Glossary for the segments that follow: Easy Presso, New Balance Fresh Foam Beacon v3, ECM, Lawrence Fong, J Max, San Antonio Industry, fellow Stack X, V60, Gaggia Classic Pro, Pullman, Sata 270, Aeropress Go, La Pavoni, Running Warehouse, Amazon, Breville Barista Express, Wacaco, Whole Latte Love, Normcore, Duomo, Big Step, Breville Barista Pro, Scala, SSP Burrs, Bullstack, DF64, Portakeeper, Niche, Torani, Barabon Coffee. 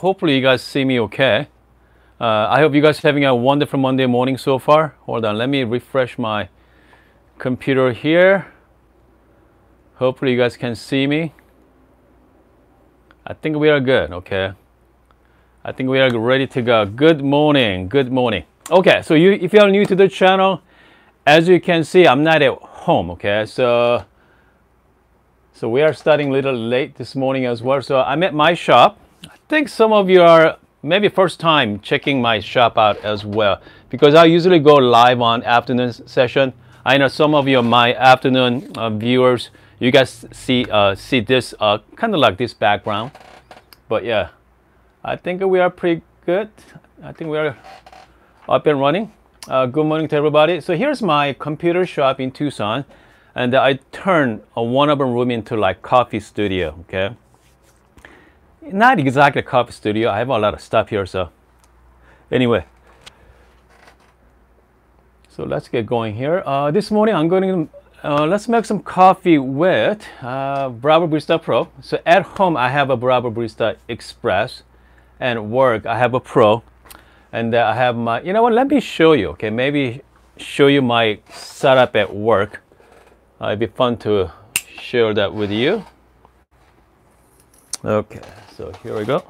hopefully you guys see me okay. I hope you guys are having a wonderful Monday morning so far. Hold on, let me refresh my computer here. Hopefully you guys can see me. I think we are good, okay. I think we are ready to go. Good morning, good morning. Okay, so if you are new to the channel, as you can see, I'm not at home, okay. So we are starting a little late this morning as well. So I'm at my shop. I think some of you are maybe first time checking my shop out as well, because I usually go live on afternoon session. I know some of you are my afternoon viewers. You guys see this kind of like this background, but yeah, I think we are pretty good. I think we are up and running. Good morning to everybody. So here's my computer shop in Tucson, and I turned a one-of-a-kind room into like coffee studio. Okay, not exactly a coffee studio. I have a lot of stuff here. So anyway, so let's get going here. This morning I'm going to let's make some coffee with Breville Barista Pro. So at home I have a Breville Barista Express, and work I have a Pro, and I have my, you know what, let me show you, okay, maybe show you my setup at work. It'd be fun to share that with you. Okay, so here we go.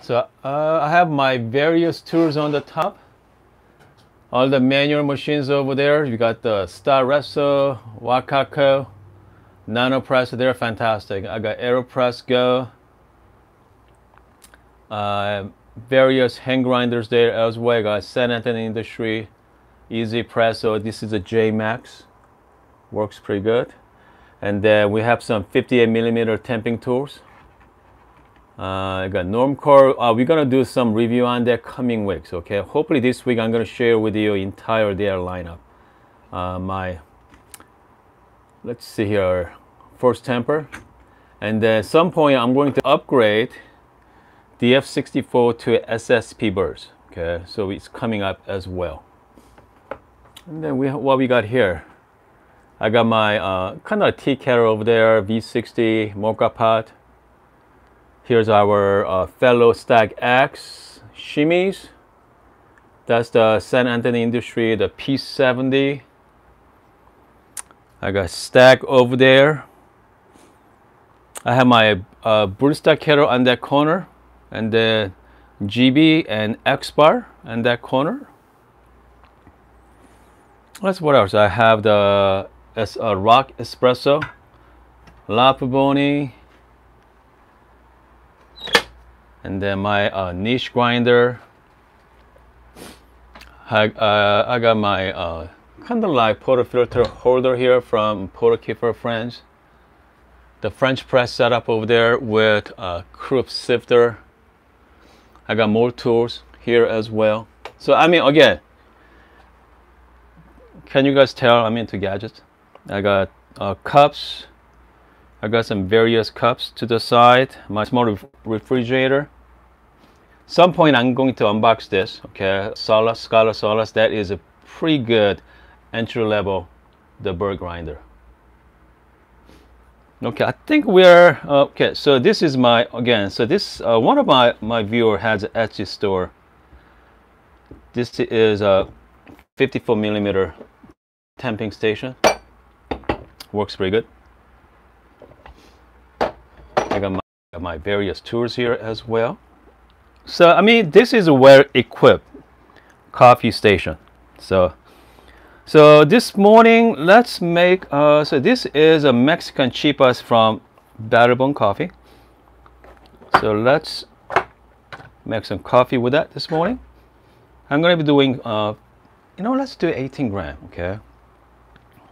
So I have my various tools on the top. All the manual machines over there. You got the Staresso, Wacaco, Nano Press. They're fantastic. I got Aeropress Go. Various hand grinders there as well. I got San Antonio Industry, Easy Presso. This is a J Max. Works pretty good. And then we have some 58mm temping tools. I got Normcore. We're gonna do some review on that coming weeks, okay. Hopefully this week I'm gonna share with you entire their lineup. My, let's see here, first temper, and at some point I'm going to upgrade DF64 to SSP Burrs, okay. So it's coming up as well. And then what we got here, I got my kind of tea kettle over there, V60 Mocha pot. Here's our fellow Stack X shimmies. That's the San Antonio Industry, the P70. I got Stack over there. I have my Bullstack kettle on that corner, and the GB and X bar on that corner. That's what else. I have the Rock Espresso, La Pavoni. And then my Niche grinder. I got my kind of like portafilter holder here from Portakeeper Friends. The French press setup over there with a croup sifter. I got more tools here as well. So I mean, again, can you guys tell I'm into gadgets? I got cups. I got some various cups to the side, my small refrigerator. Some point I'm going to unbox this, okay. Scala Solas, that is a pretty good entry level, the burr grinder. Okay, I think we're, okay, so this is my, again, so this, one of my viewer has an Etsy store. This is a 54mm temping station. Works pretty good. I got my various tools here as well. So I mean, this is a well-equipped coffee station. So this morning, let's make so this is a Mexican chipas from Barabon Coffee. So let's make some coffee with that this morning. I'm gonna be doing you know, let's do 18 gram, okay.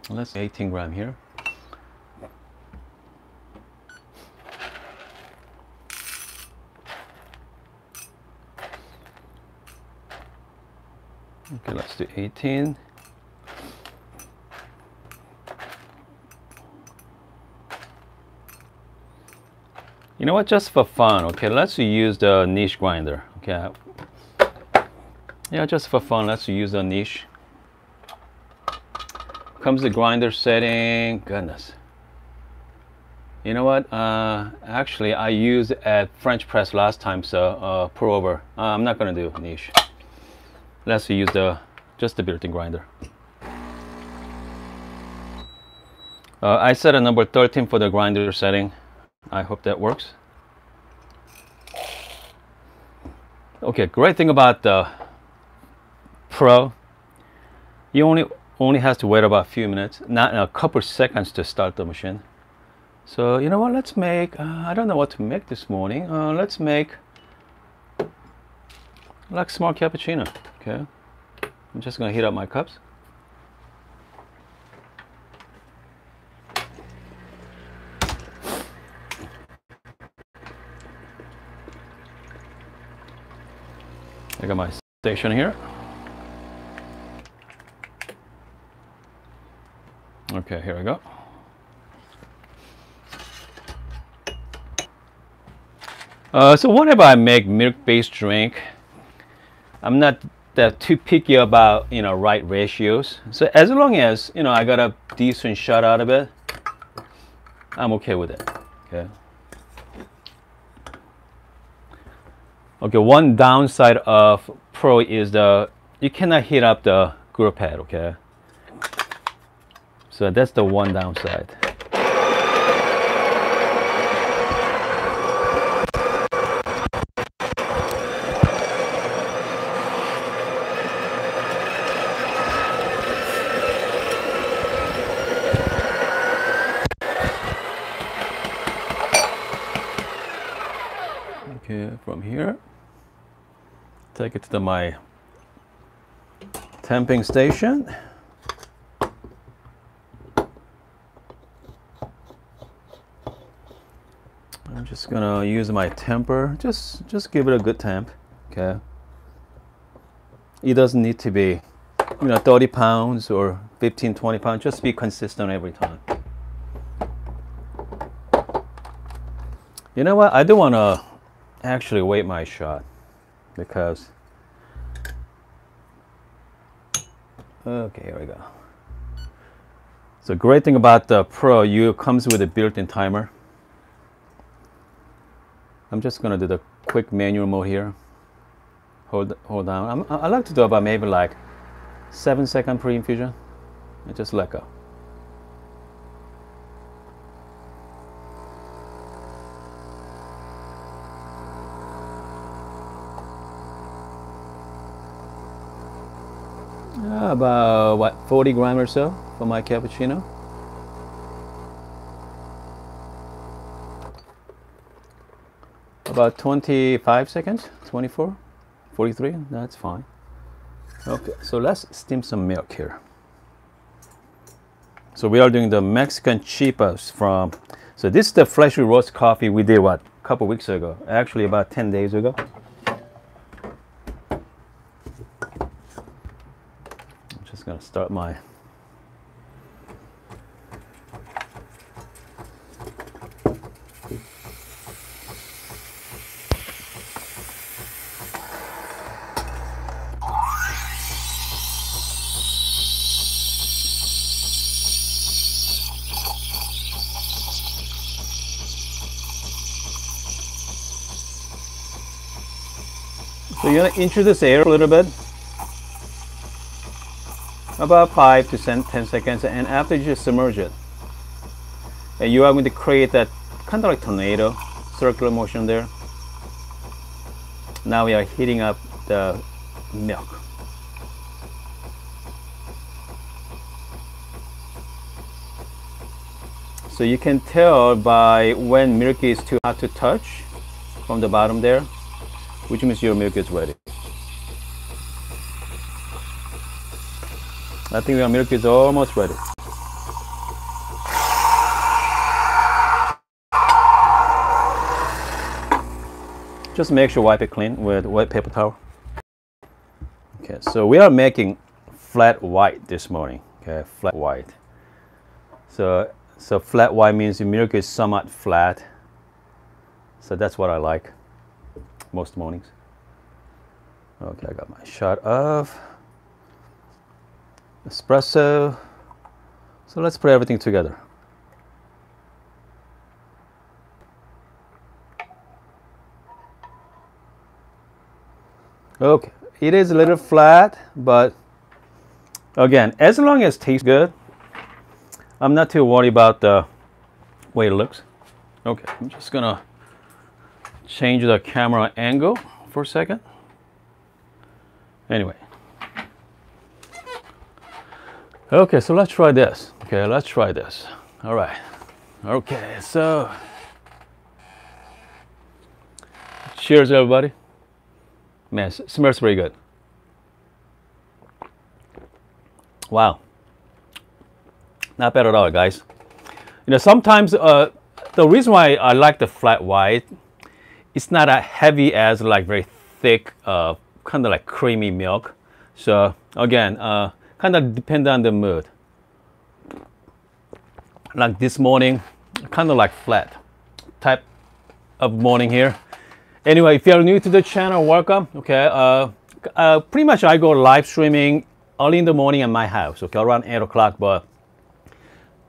Let's do 18 gram here. Okay, let's do 18. You know what, just for fun, okay, let's use the Niche grinder, okay. Yeah, just for fun, let's use the Niche. Comes the grinder setting, goodness. You know what? Actually, I used a French press last time, so pour over. I'm not gonna do Niche. Let's use just the built-in grinder. I set a number 13 for the grinder setting. I hope that works. Okay, great thing about the Pro, you only has to wait about a few minutes, not a couple seconds to start the machine. So you know what, let's make, I don't know what to make this morning. Let's make like small cappuccino, okay? I'm just gonna heat up my cups. I got my station here. Okay, here we go. So whenever I make milk-based drink, I'm not that too picky about, you know, right ratios. So as long as, you know, I got a decent shot out of it, I'm okay with it. Okay. Okay, one downside of Pro is you cannot heat up the grill pad, okay? So that's the one downside. Okay, from here, take it to my tamping station. I'm just gonna use my temper, just give it a good temp. Okay, it doesn't need to be, you know, 30 pounds or 15-20 pounds. Just be consistent every time. You know what, I do want to actually wait my shot, because okay, here we go. So great thing about the Pro, it comes with a built-in timer. I'm just gonna do the quick manual mode here. Hold down. I like to do about maybe like 7-second pre-infusion and just let go. About what, 40 grams or so for my cappuccino. About 25 seconds, 24, 43, that's fine. Okay, so let's steam some milk here. So we are doing the Mexican Chipas from, so this is the freshly roast coffee we did what, a couple weeks ago, actually about 10 days ago. I'm just gonna start my gonna introduce air a little bit, about 5 to 10 seconds, and after you just submerge it, and you are going to create that kind of like tornado circular motion there. Now we are heating up the milk. So you can tell by when milk is too hot to touch from the bottom there, which means your milk is ready. I think our milk is almost ready. Just make sure wipe it clean with wet paper towel. Okay, so we are making flat white this morning. Okay, flat white. So flat white means the milk is somewhat flat. So that's what I like most mornings. Okay, I got my shot of espresso. So let's put everything together. Okay, it is a little flat, but again, as long as it tastes good, I'm not too worried about the way it looks. Okay, I'm just gonna change the camera angle for a second. Anyway. Okay, so let's try this. Okay, let's try this. All right. Okay, so cheers, everybody. Man, it smells pretty good. Wow. Not bad at all, guys. You know, sometimes the reason why I like the flat white, it's not as heavy as like very thick, kind of like creamy milk. So again, kind of depend on the mood. Like this morning, kind of like flat type of morning here. Anyway, if you're new to the channel, welcome. Okay, pretty much I go live streaming early in the morning at my house. Okay, around 8 o'clock. But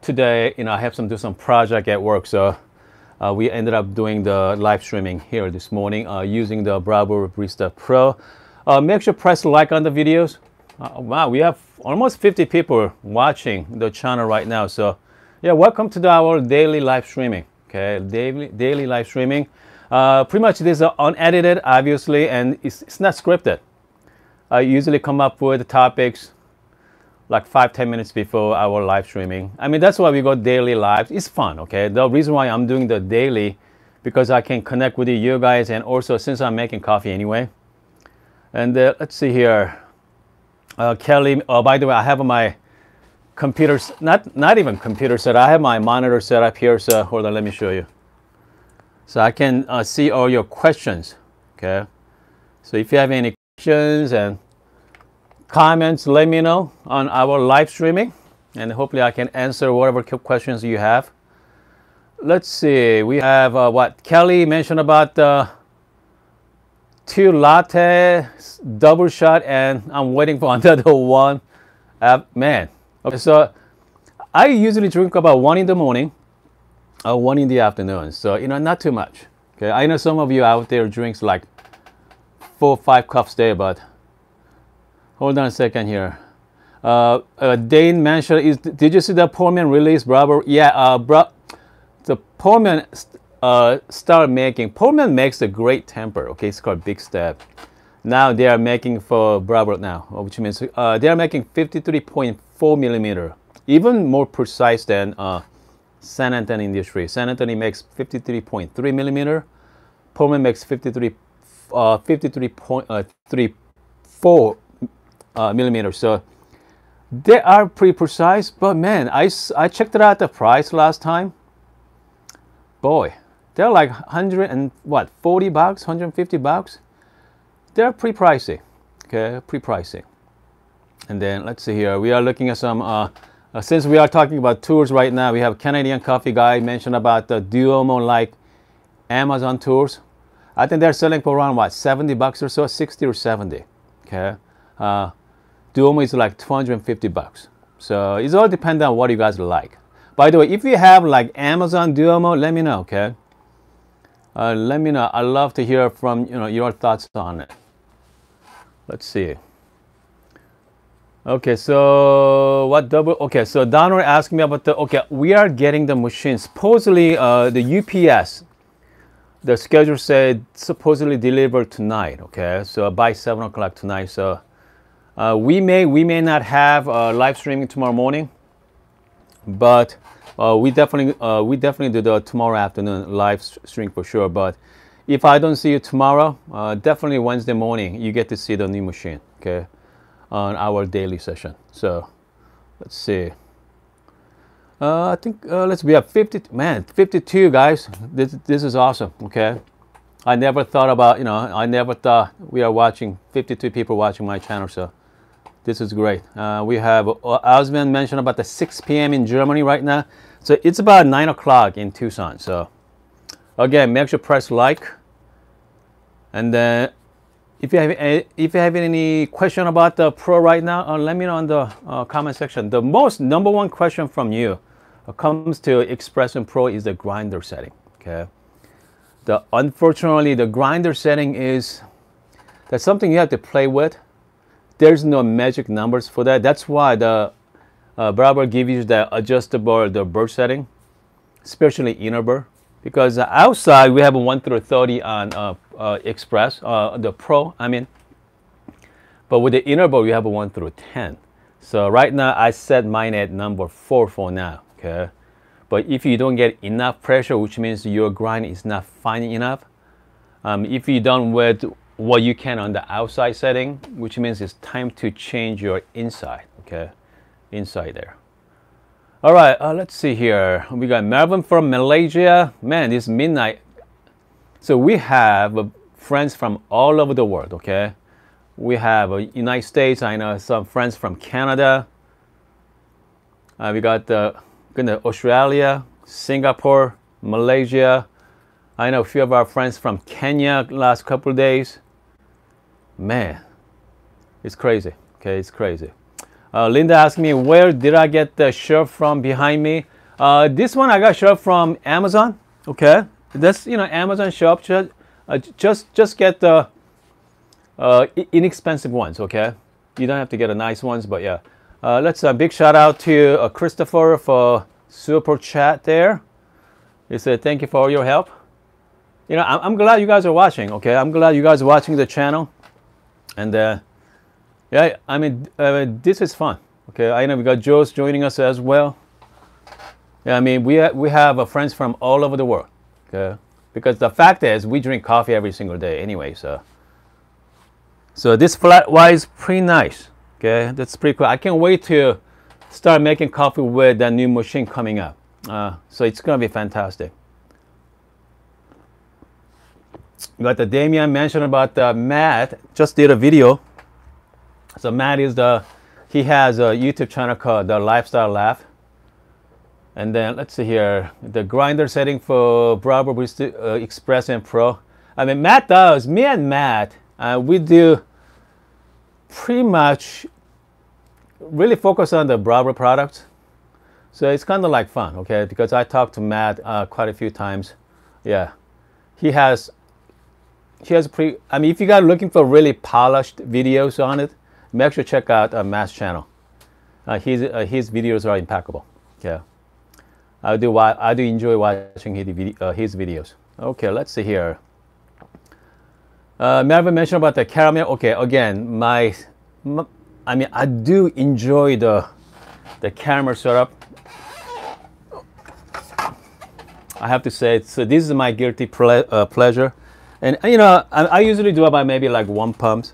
today, you know, I have to do some project at work, so we ended up doing the live streaming here this morning using the Breville Barista Pro. Make sure press like on the videos. Wow, we have almost 50 people watching the channel right now. So, yeah, welcome to our daily live streaming. Okay, daily live streaming. Pretty much this is unedited, obviously, and it's not scripted. I usually come up with topics like 5-10 minutes before our live streaming. I mean, that's why we got daily lives. It's fun, okay? The reason why I'm doing the daily, because I can connect with you guys, and also since I'm making coffee anyway. And let's see here. Kelly, by the way, I have my computer, not even computer set, I have my monitor set up here, so hold on, let me show you. So I can see all your questions, okay? So if you have any questions and comments, let me know on our live streaming, and hopefully I can answer whatever questions you have. Let's see, we have what Kelly mentioned about 2 lattes, double shot, and I'm waiting for another one. Man, okay, so I usually drink about 1 in the morning. 1 in the afternoon, so you know, not too much. Okay, I know some of you out there drinks like 4 or 5 cups a day, but hold on a second here. Dane mentioned, did you see the Pullman release, Breville? Yeah, the Pullman started making. Pullman makes a great temper. Okay, it's called Big Step. Now they are making for Breville now, which means they are making 53.4 millimeter, even more precise than. San Antonio Industry. San Antonio makes 53.3 millimeter. Pullman makes 53.34 millimeter. So they are pretty precise. But man, I checked it out the price last time. Boy, they're like 140 bucks, 150 bucks. They're pretty pricey. Okay, pretty pricey. And then let's see here. We are looking at some. Since we are talking about tours right now, we have Canadian coffee guy mentioned about the Duomo like Amazon tours. I think they're selling for around what, 70 bucks or so, 60 or 70. Okay, Duomo is like 250 bucks. So it's all dependent on what you guys like. By the way, if you have like Amazon Duomo, let me know. Okay, let me know. I love to hear from you know your thoughts on it. Let's see. Okay, so what double? Okay, so Donald asked me about the. Okay, we are getting the machine. Supposedly, the UPS, the schedule said supposedly delivered tonight. Okay, so by 7 o'clock tonight. So we may not have live streaming tomorrow morning, but we definitely do the tomorrow afternoon live stream for sure. But if I don't see you tomorrow, definitely Wednesday morning you get to see the new machine. Okay. On our daily session. So let's see, I think let's be at 52 guys. This is awesome. Okay, I never thought about, you know, I never thought we are watching 52 people watching my channel, so this is great. We have Osman mentioned about the 6 p.m. in Germany right now, so it's about 9 o'clock in Tucson. So again, make sure press like, and then if you have any question about the Pro right now, let me know on the comment section. The most #1 question from you comes to Espresso Pro is the grinder setting. Okay, unfortunately the grinder setting is That's something you have to play with. There's no magic numbers for that. That's why the barber gives you the adjustable burr setting, especially inner burr, because outside we have a 1 through 30 on Express, the Pro, I mean. But with the inner burr, you have a 1 through 10. So right now I set mine at number 4 for now. Okay, but if you don't get enough pressure, which means your grind is not fine enough, if you don't with what you can on the outside setting, which means it's time to change your inside. Okay, inside there. All right, let's see here. We got Melvin from Malaysia. Man, it's midnight. So we have friends from all over the world. Okay, we have United States. I know some friends from Canada. We got Australia, Singapore, Malaysia. I know a few of our friends from Kenya last couple of days. Man, it's crazy. Okay, it's crazy. Linda asked me, where did I get the shirt from behind me? This one I got shirt from Amazon. Okay, that's, you know, Amazon shop. Just get the inexpensive ones. Okay, you don't have to get the nice ones, but yeah. Let's big shout out to Christopher for super chat there. He said thank you for all your help. You know, I'm glad you guys are watching. Okay, I'm glad you guys are watching the channel, and yeah, I mean this is fun. Okay, I know we got Joe's joining us as well. Yeah, I mean we have friends from all over the world. Okay, because the fact is we drink coffee every single day anyway. So this flat white is pretty nice. Okay, that's pretty cool. I can't wait to start making coffee with that new machine coming up. So it's going to be fantastic. But the Damian mentioned about Matt. Just did a video. So Matt is he has a YouTube channel called The Lifestyle Lab. And then let's see here. The grinder setting for Breville Barista Express and Pro. I mean, Matt does. Me and Matt, we do pretty much really focus on the Breville products, so it's kind of like fun. Okay, because I talked to Matt quite a few times. Yeah, he has pretty, I mean, if you guys are looking for really polished videos on it, make sure to check out Matt's channel. His videos are impeccable. Yeah, I do enjoy watching his videos. Okay, let's see here. Melvin mentioned about the caramel. Okay, again, I mean, I do enjoy the caramel syrup. I have to say, so this is my guilty pleasure, and you know, I usually do about maybe like 1 pump,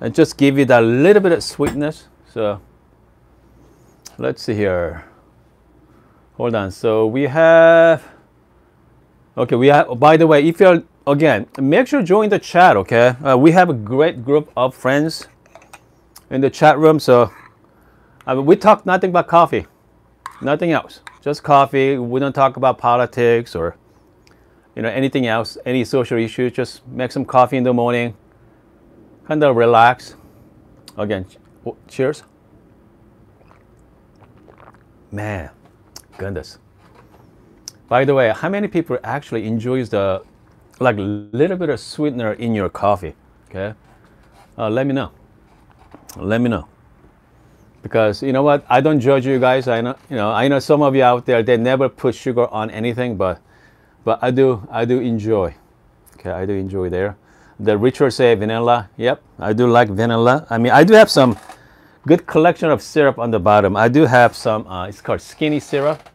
and just give it a little bit of sweetness. So let's see here. Hold on. So we have. Okay, we have. By the way, if you're again, make sure to join the chat, okay? We have a great group of friends in the chat room, so I mean, we talk nothing but coffee, nothing else, just coffee. We don't talk about politics or, you know, anything else, any social issues. Just make some coffee in the morning, kind of relax. Again, cheers. Man, goodness. By the way, how many people actually enjoys the like a little bit of sweetener in your coffee? Okay, let me know. Let me know, because you know what, I don't judge you guys. I know, you know, I know some of you out there, they never put sugar on anything, but I do enjoy. Okay, I do enjoy there. The Richard say vanilla. Yep, I do like vanilla. I mean, I do have some good collection of syrup on the bottom. I do have some. It's called skinny syrup,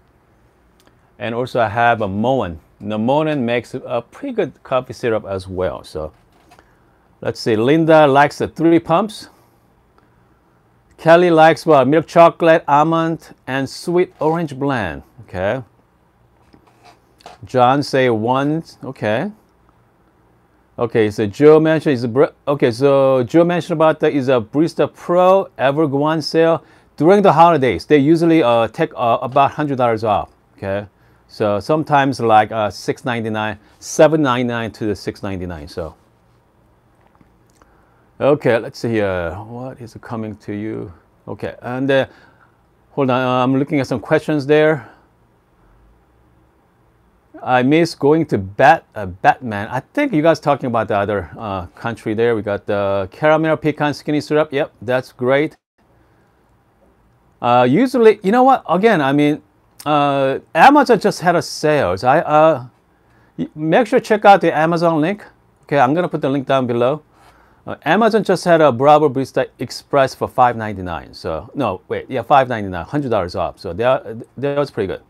and also I have a Monin. Now, Monin makes a pretty good coffee syrup as well. So let's see. Linda likes the 3 pumps. Kelly likes what? Well, milk chocolate, almond, and sweet orange blend. Okay. John say 1. Okay. Okay. So Joe mentioned is a, okay. So Joe mentioned about that is a Barista Pro ever go on sale during the holidays. They usually take about $100 off. Okay. So sometimes like $6.99, $7.99 to the $6.99. So okay, let's see here. What is coming to you? Okay, and hold on, I'm looking at some questions there. I miss going to Batman. I think you guys talking about the other country there. We got the caramel pecan skinny syrup. Yep, that's great. Usually, you know what? Again, I mean, Amazon just had a sale. So I make sure to check out the Amazon link. Okay, I'm gonna put the link down below. Amazon just had a Breville Barista Express for $5.99. So no, wait, yeah, $5.99, $100 off. So that was pretty good.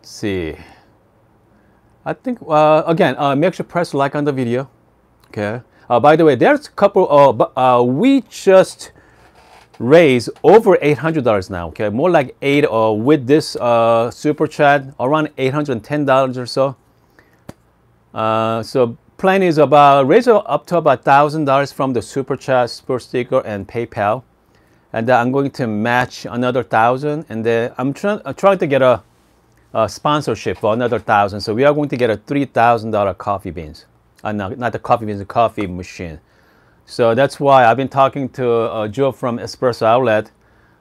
Let's see, I think again, make sure to press like on the video. Okay. By the way, there's a couple of we just raised over $800 now. Okay, more like eight with this super chat, around $810 or so. So plan is about raise up to about $1,000 from the super chat, super sticker, and PayPal, and then I'm going to match another $1,000, and then I'm trying to get a sponsorship for another $1,000. So we are going to get a $3,000 coffee beans. Not the coffee beans, the coffee machine. So that's why I've been talking to Joe from Espresso Outlet.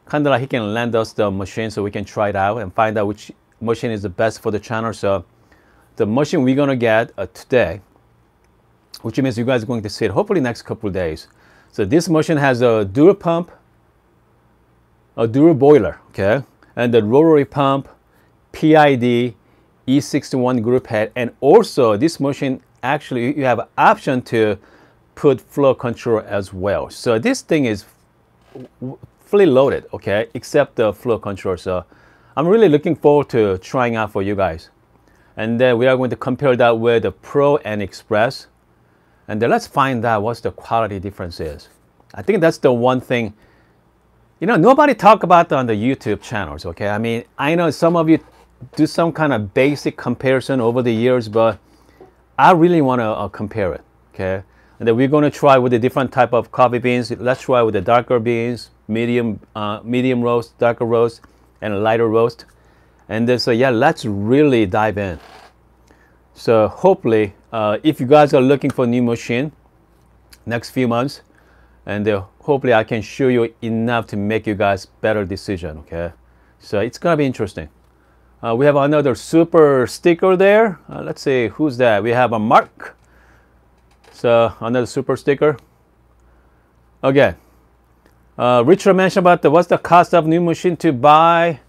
Kind of like he can lend us the machine so we can try it out and find out which machine is the best for the channel. So the machine we're gonna get today, which means you guys are going to see it hopefully next couple of days. So this machine has a dual pump, a dual boiler, okay, and the rotary pump, PID, E61 group head, and also this machine actually you have an option to put flow control as well. So this thing is fully loaded, okay, except the flow control. So I'm really looking forward to trying out for you guys. And then we are going to compare that with the Pro and Express. And then let's find out what's the quality difference is. I think that's the one thing, you know, nobody talk about on the YouTube channels, okay? I mean, I know some of you do some kind of basic comparison over the years, but I really want to compare it, okay? And then we're going to try with the different type of coffee beans. Let's try with the darker beans, medium roast, darker roast, and lighter roast. And then, so yeah, let's really dive in. So hopefully, if you guys are looking for a new machine next few months, and hopefully I can show you enough to make you guys better decision, okay? So it's gonna be interesting. We have another super sticker there. Let's see, who's that? We have a Mark. So another super sticker. Okay. Richard mentioned about what's the cost of new machine to buy.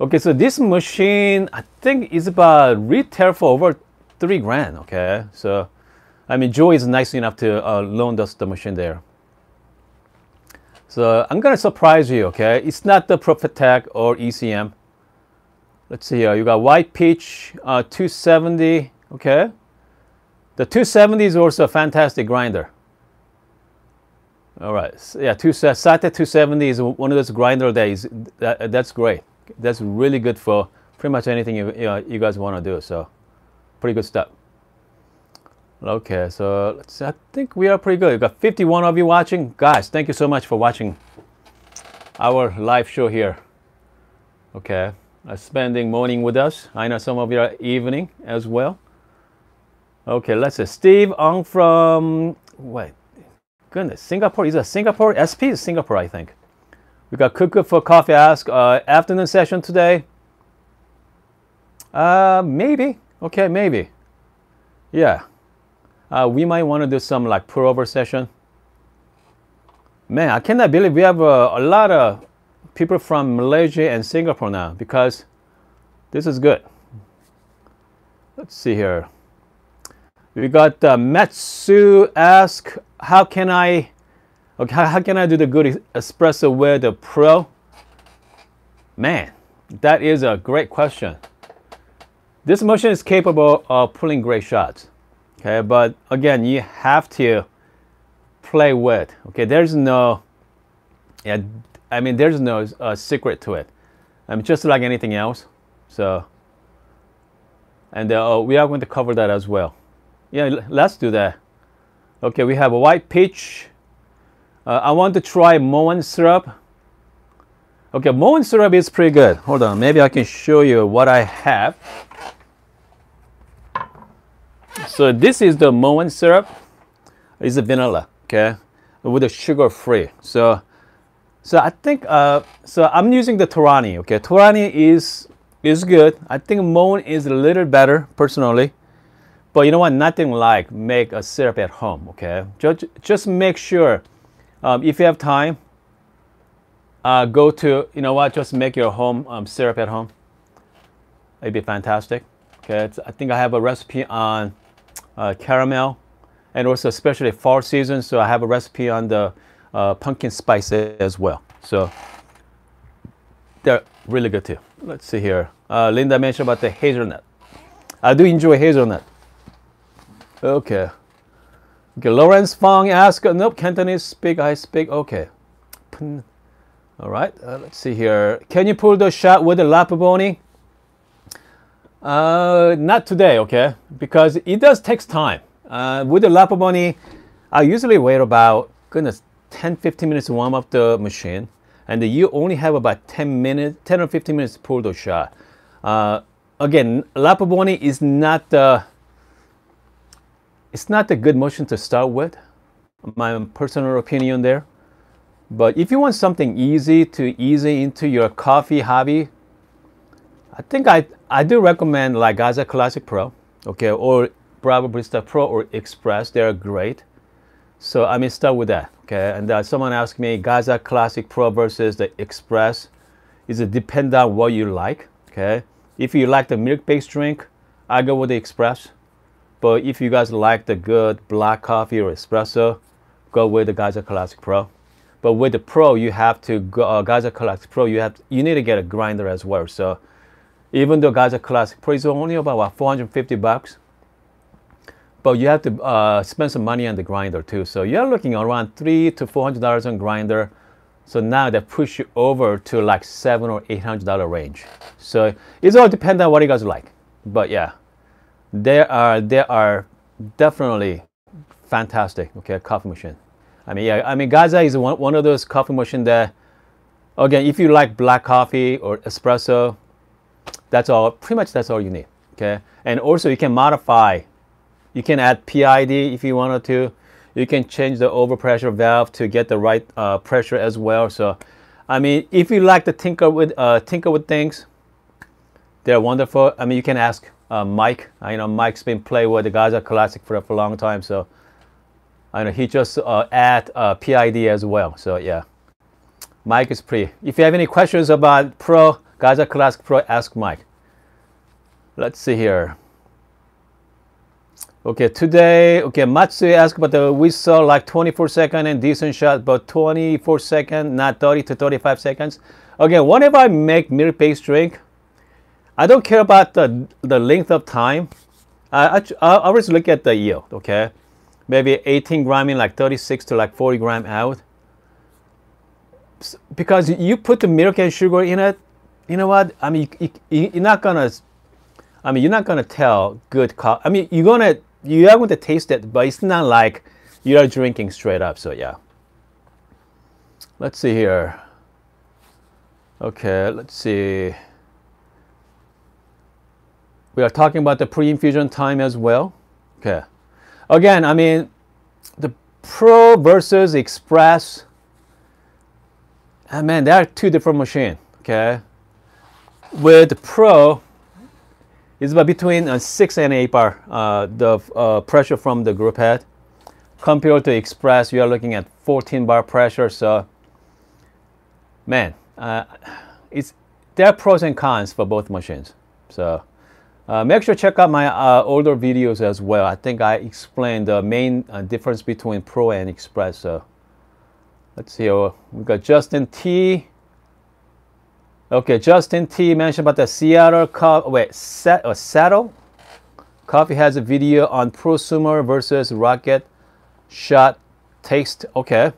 Okay, so this machine, I think is about retail for over $3,000, okay? So I mean, Joe is nice enough to loan us the machine there. So I'm gonna surprise you, okay? It's not the Profitec or ECM. Let's see here, you got White Peach 270, okay? The 270 is also a fantastic grinder. All right, so, yeah, Sata 270 is one of those grinders that is, that's great. That's really good for pretty much anything you guys wanna do, so. Pretty good stuff. Okay, so let's see. I think we are pretty good. We've got 51 of you watching. Guys, thank you so much for watching our live show here. Okay, spending morning with us. I know some of you are evening as well. Okay, let's see. Steve Ong from, wait, goodness, Singapore. Is that Singapore? SP is Singapore, I think. We got Cuckoo for Coffee Ask. Afternoon session today. Maybe. Okay, maybe. Yeah. We might want to do some like pour-over session. Man, I cannot believe we have a lot of people from Malaysia and Singapore now, because this is good. Let's see here. We got Matsu ask, how can I do the good espresso with the Pro? Man, that is a great question. This machine is capable of pulling great shots, okay? But again, you have to play with, okay? There's no, yeah, I mean, there's no secret to it. I mean, just like anything else, so. And we are going to cover that as well. Yeah, let's do that. Okay, we have a White Peach. I want to try Monin syrup. Okay, Monin syrup is pretty good. Hold on, maybe I can show you what I have. So this is the Monin syrup. It's a vanilla, okay, with a sugar free. So I think I'm using the Torani. Okay, Torani is is good. I think Monin is a little better personally, but you know what, nothing like make a syrup at home. Okay, just make sure if you have time, go to, you know what, just make your home syrup at home. It'd be fantastic. Okay, it's, I think I have a recipe on caramel, and also especially fall season, so I have a recipe on the pumpkin spice as well. So they're really good too. Let's see here. Linda mentioned about the hazelnut. I do enjoy hazelnut. Okay. Okay. Lawrence Fong asked, nope, Cantonese speak, I speak. Okay. All right. Let's see here. Can you pull the shot with the La Pavoni? Not today, okay, because it does take time. With the La Pavoni, I usually wait about, goodness, 10-15 minutes to warm up the machine, and you only have about 10 or 15 minutes to pull the shot. Again, La Pavoni is not the, it's not a good motion to start with, my personal opinion there. But if you want something easy to ease into your coffee hobby, I think I do recommend like Gaggia Classic Pro, okay, or Breville Barista Pro or Express. They're great. So I mean, start with that, okay. And someone asked me, Gaggia Classic Pro versus the Express. Is it depend on what you like, okay? If you like the milk-based drink, I go with the Express. But if you guys like the good black coffee or espresso, go with the Gaggia Classic Pro. But with the Pro, you have to go Gaggia Classic Pro. You need to get a grinder as well. So even though Gaggia Classic Pro is only about what, 450 bucks, but you have to spend some money on the grinder too. So you're looking around $300 to $400 on grinder. So now they push you over to like $700 or $800 range. So it's all dependent on what you guys like. But yeah, they are definitely fantastic. Okay, coffee machine. I mean, yeah, I mean Gaggia is one of those coffee machine that, again, if you like black coffee or espresso, that's all, pretty much that's all you need, okay? And also you can modify, you can add PID if you wanted to, you can change the overpressure valve to get the right pressure as well. So, I mean, if you like to tinker with things, they're wonderful. I mean, you can ask Mike. You know, Mike's been playing with the Gaggia Classic for a long time, so I know he just add PID as well. So yeah, Mike is pretty. If you have any questions about Pro, Gaggia Classic Pro, ask Mike. Let's see here. Okay, today, okay, Matsui asked about the whistle, like 24 seconds and decent shot, but 24 seconds, not 30 to 35 seconds. Again, whenever I make milk-based drink, I don't care about the length of time. I always look at the yield, okay? Maybe 18 gram in like 36 to like 40 gram out. Because you put the milk and sugar in it, you know what? I mean, you're not gonna. I mean, you're not gonna tell good coffee. I mean, you are going to taste it, but it's not like you are drinking straight up. So yeah. Let's see here. Okay, let's see. We are talking about the pre-infusion time as well. Okay. Again, I mean, the Pro versus Express. I mean, they are two different machines. Okay. With the Pro, it's about between 6 and 8 bar the pressure from the group head. Compared to Express, you are looking at 14 bar pressure. So, man, there are pros and cons for both machines. So, make sure to check out my older videos as well. I think I explained the main difference between Pro and Express. So, let's see. We got Justin T. Okay, Justin T mentioned about the Seattle Saddle Coffee has a video on Prosumer versus Rocket Shot Taste. Okay.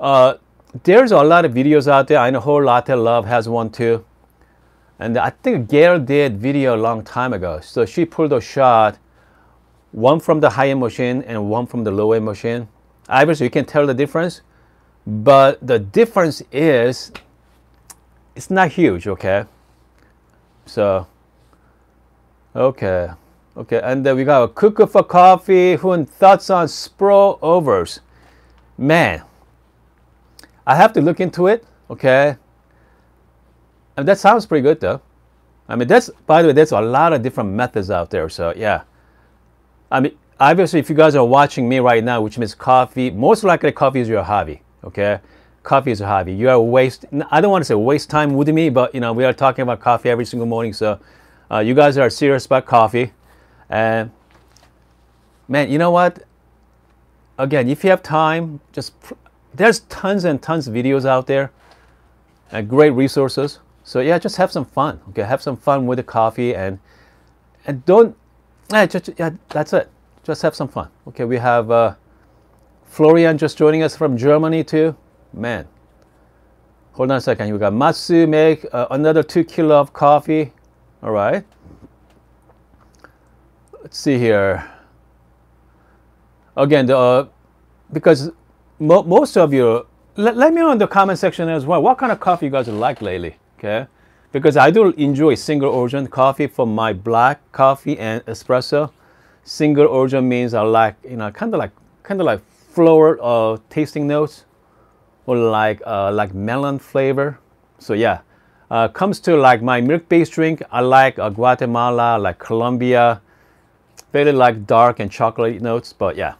There's a lot of videos out there. I know Whole Latte Love has one too. And I think Gail did video a long time ago. So she pulled a shot, one from the high-end machine and one from the low-end machine. Obviously, you can tell the difference, but the difference is, it's not huge, okay? So, okay. Okay, and then we got a Cuckoo for Coffee. Who thoughts on Spro overs? Man, I have to look into it, okay? And that sounds pretty good, though. I mean, that's, by the way, that's a lot of different methods out there. So yeah, I mean, obviously if you guys are watching me right now, which means coffee, most likely coffee is your hobby. Okay, coffee is a hobby. You are I don't want to say waste time with me, but you know, we are talking about coffee every single morning. So you guys are serious about coffee. And man, you know what, again, if you have time, just, there's tons and tons of videos out there and great resources. So yeah, just have some fun. Okay, have some fun with the coffee, and don't, yeah, that's it. Just have some fun. Okay, we have Florian just joining us from Germany too. Man, hold on a second. We got Matsu make another 2 kilo of coffee. All right. Let's see here. Again, because most of you, let me know in the comment section as well, what kind of coffee you guys like lately. Okay, because I do enjoy single origin coffee for my black coffee and espresso. Single origin means I like, you know, kind of like floral tasting notes, or like melon flavor. So yeah, comes to like my milk-based drink, I like Guatemala, like Colombia, fairly like dark and chocolate notes. But yeah,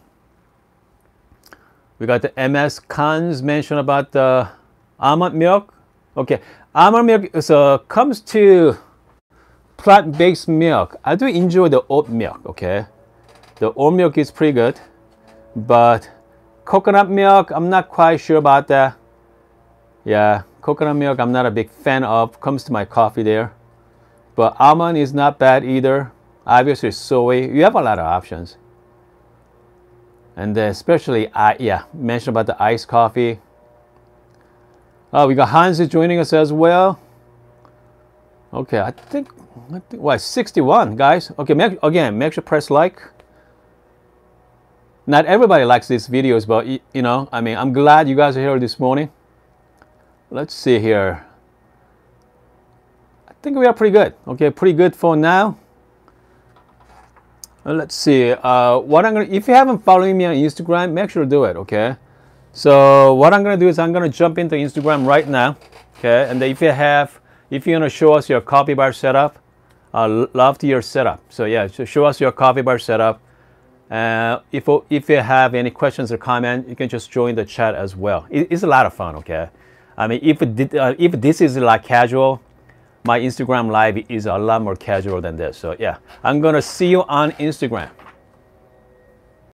we got the MS Khan's mention about the almond milk. Okay. Almond milk, so comes to plant-based milk, I do enjoy the oat milk, okay? The oat milk is pretty good, but coconut milk, I'm not quite sure about that. Yeah, coconut milk, I'm not a big fan of, comes to my coffee there. But almond is not bad either. Obviously, soy, you have a lot of options. And especially, yeah, mentioned about the iced coffee. Oh, we got Hans joining us as well. Okay, I think what, 61 guys. Okay, make sure press like. Not everybody likes these videos, but you know, I mean, I'm glad you guys are here this morning. Let's see here. I think we are pretty good. Okay, pretty good for now. Let's see. What I'm gonna, if you haven't followed me on Instagram, make sure to do it. Okay. So what I'm going to do is I'm going to jump into Instagram right now, okay? And if you have, if you're going to show us your coffee bar setup, love to your setup. So yeah, so show us your coffee bar setup. If you have any questions or comment, you can just join the chat as well. It's a lot of fun, okay? I mean, if this is like casual, my Instagram live is a lot more casual than this. So yeah, I'm going to see you on Instagram.